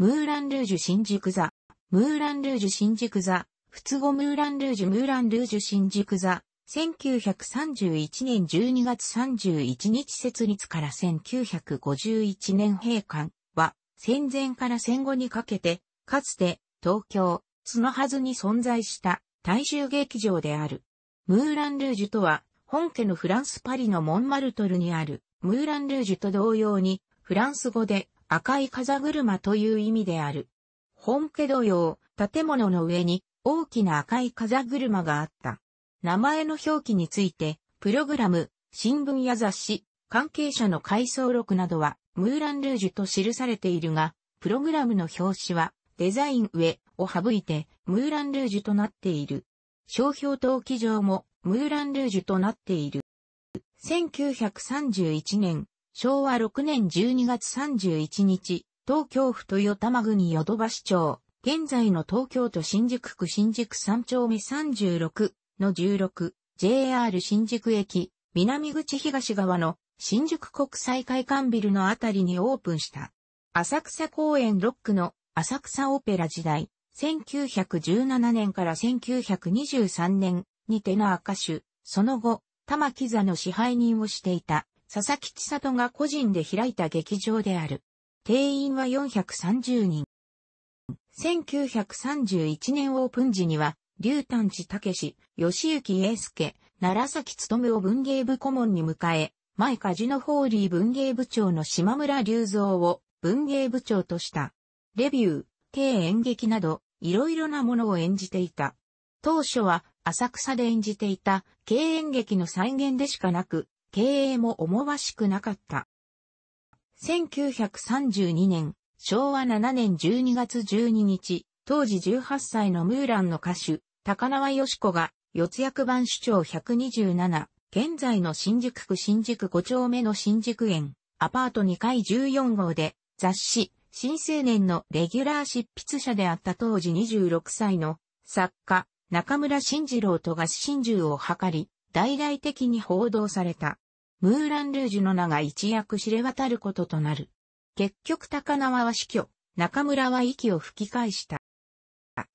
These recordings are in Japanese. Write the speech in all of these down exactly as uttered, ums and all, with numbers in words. ムーラン・ルージュ新宿座、ムーラン・ルージュ新宿座、仏語ムーラン・ルージュムーラン・ルージュ新宿座、せんきゅうひゃくさんじゅういちねんじゅうにがつさんじゅういちにち設立からせんきゅうひゃくごじゅういちねん閉館は、戦前から戦後にかけて、かつて東京、角筈に存在した大衆劇場である。ムーラン・ルージュとは、本家のフランス・パリのモンマルトルにある、ムーラン・ルージュと同様に、フランス語で赤い風車という意味である。本家同様、建物の上に大きな赤い風車があった。名前の表記について、プログラム、新聞や雑誌、関係者の回想録などは、ムーラン・ルージュと記されているが、プログラムの表紙は、デザイン上を省いて、ムーラン・ルージュとなっている。商標登記上も、ムーラン・ルージュとなっている。せんきゅうひゃくさんじゅういちねん、しょうわろくねんじゅうにがつさんじゅういちにち、東京府豊玉郡淀橋町、現在の東京都新宿区新宿さんちょうめさんじゅうろくのじゅうろく、ジェイアール 新宿駅、南口東側の新宿国際会館ビルのあたりにオープンした。浅草公園ろっ区の浅草オペラ時代、せんきゅうひゃくじゅうななねんからせんきゅうひゃくにじゅうさんねんにテナー歌手、その後、玉木座の支配人をしていた佐々木千里が個人で開いた劇場である。定員はよんひゃくさんじゅうにん。せんきゅうひゃくさんじゅういちねんオープン時には、龍丹寺武、吉行英介、楢崎勉を文芸部顧問に迎え、前梶のホーリー文芸部長の島村隆三を文芸部長とした。レビュー、軽演劇など、いろいろなものを演じていた。当初は、浅草で演じていた、軽演劇の再現でしかなく、経営も思わしくなかった。せんきゅうひゃくさんじゅうにねん、しょうわしちねんじゅうにがつじゅうににち、当時じゅうはっさいのムーランの歌手、高輪芳子が、四谷区番主張ひゃくにじゅうなな、現在の新宿区新宿ごちょうめの新宿園、アパートにかいじゅうよんごうで、雑誌、新青年のレギュラー執筆者であった当時にじゅうろくさいの作家、中村慎次郎と合心中を図り、大々的に報道された。ムーラン・ルージュの名が一躍知れ渡ることとなる。結局高輪は死去、中村は息を吹き返した。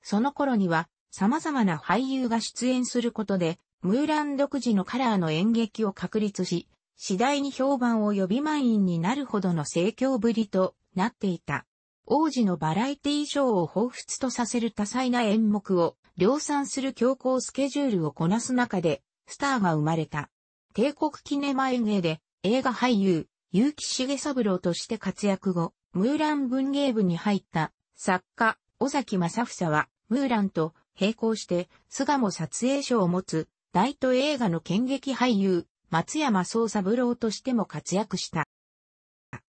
その頃には様々な俳優が出演することで、ムーラン独自のカラーの演劇を確立し、次第に評判を呼び満員になるほどの盛況ぶりとなっていた。王子のバラエティショーを彷彿とさせる多彩な演目を量産する強行スケジュールをこなす中で、スターが生まれた。帝国キネマ演芸で映画俳優、結城繁三郎として活躍後、ムーラン文芸部に入った作家、尾崎正房は、ムーランと並行して、巣鴨撮影所を持つ、大都映画の剣劇俳優、松山宗三郎としても活躍した。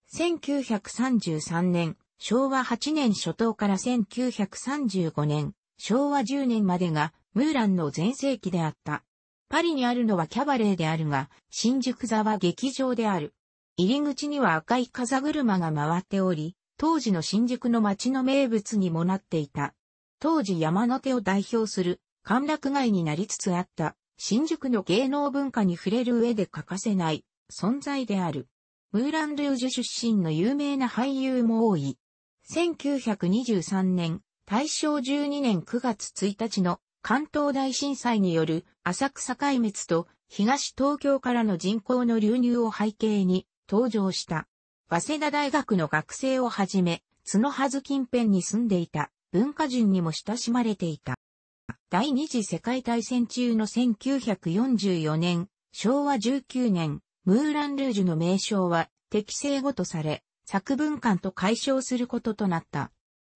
せんきゅうひゃくさんじゅうさんねん、しょうわはちねん初頭からせんきゅうひゃくさんじゅうごねん、しょうわじゅうねんまでが、ムーランの全盛期であった。パリにあるのはキャバレーであるが、新宿座は劇場である。入り口には赤い風車が回っており、当時の新宿の街の名物にもなっていた。当時山手を代表する歓楽街になりつつあった、新宿の芸能文化に触れる上で欠かせない存在である。ムーラン・ルージュ出身の有名な俳優も多い。せんきゅうひゃくにじゅうさんねん、たいしょうじゅうにねんくがつついたちの関東大震災による浅草壊滅と東東京からの人口の流入を背景に登場した。早稲田大学の学生をはじめ、角筈近辺に住んでいた文化人にも親しまれていた。第二次世界大戦中のせんきゅうひゃくよんじゅうよねん、しょうわじゅうきゅうねん、ムーラン・ルージュの名称は適正語とされ、作文館と改称することとなった。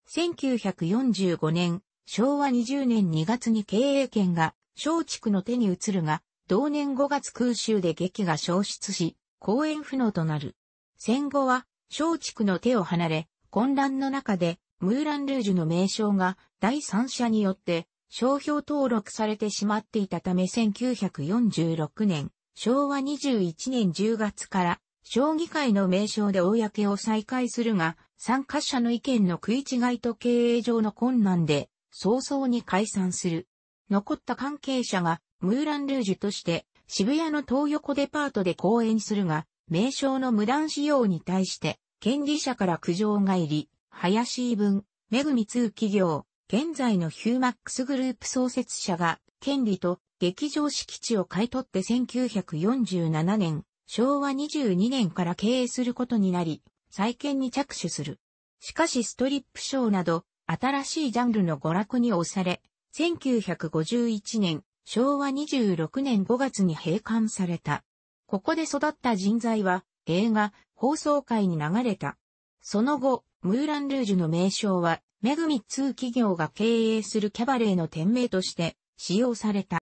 せんきゅうひゃくよんじゅうごねん、しょうわにじゅうねんにがつに経営権が松竹の手に移るが、同年ごがつ空襲で劇が焼失し、公演不能となる。戦後は松竹の手を離れ、混乱の中でムーラン・ルージュの名称が第三者によって商標登録されてしまっていたためせんきゅうひゃくよんじゅうろくねん、しょうわにじゅういちねんじゅうがつから将棋界の名称で公を再開するが、参加者の意見の食い違いと経営上の困難で、早々に解散する。残った関係者が、ムーラン・ルージュとして、渋谷の東横デパートで公演するが、名称の無断使用に対して、権利者から苦情が入り、林井文、恵通企業、現在のヒューマックスグループ創設者が、権利と劇場敷地を買い取ってせんきゅうひゃくよんじゅうななねん、しょうわにじゅうにねんから経営することになり、再建に着手する。しかしストリップショーなど、新しいジャンルの娯楽に押され、せんきゅうひゃくごじゅういちねん、しょうわにじゅうろくねんごがつに閉館された。ここで育った人材は、映画、放送界に流れた。その後、ムーラン・ルージュの名称は、恵通企業が経営するキャバレーの店名として使用された。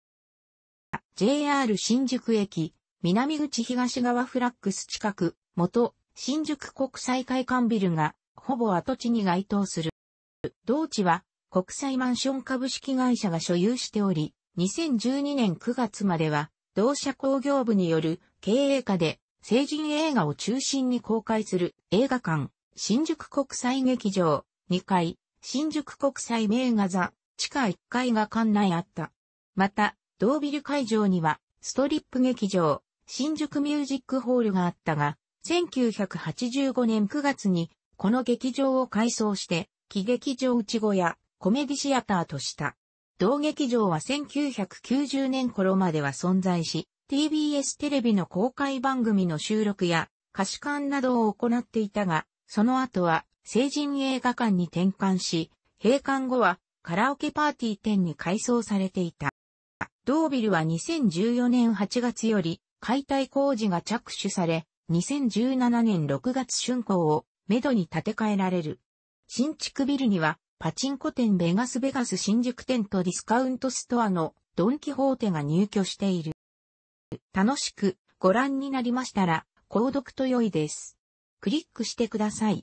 ジェイアール 新宿駅、南口東側フラッグス近く、元新宿国際会館ビルがほぼ跡地に該当する。同地は国際マンション株式会社が所有しており、にせんじゅうにねんくがつまでは同社工業部による経営下で成人映画を中心に公開する映画館、新宿国際劇場、にかい、新宿国際名画座、ちかいっかいが館内あった。また、同ビル会場には、ストリップ劇場、新宿ミュージックホールがあったが、せんきゅうひゃくはちじゅうごねんくがつに、この劇場を改装して、喜劇場内小屋、コメディシアターとした。同劇場はせんきゅうひゃくきゅうじゅうねんごろまでは存在し、ティービーエス テレビの公開番組の収録や、貸し館などを行っていたが、その後は、成人映画館に転換し、閉館後はカラオケパーティー店に改装されていた。同ビルはにせんじゅうよねんはちがつより解体工事が着手され、にせんじゅうななねんろくがつ竣工をめどに建て替えられる。新築ビルにはパチンコ店ベガスベガス新宿店とディスカウントストアのドンキホーテが入居している。楽しくご覧になりましたら購読と良いです。クリックしてください。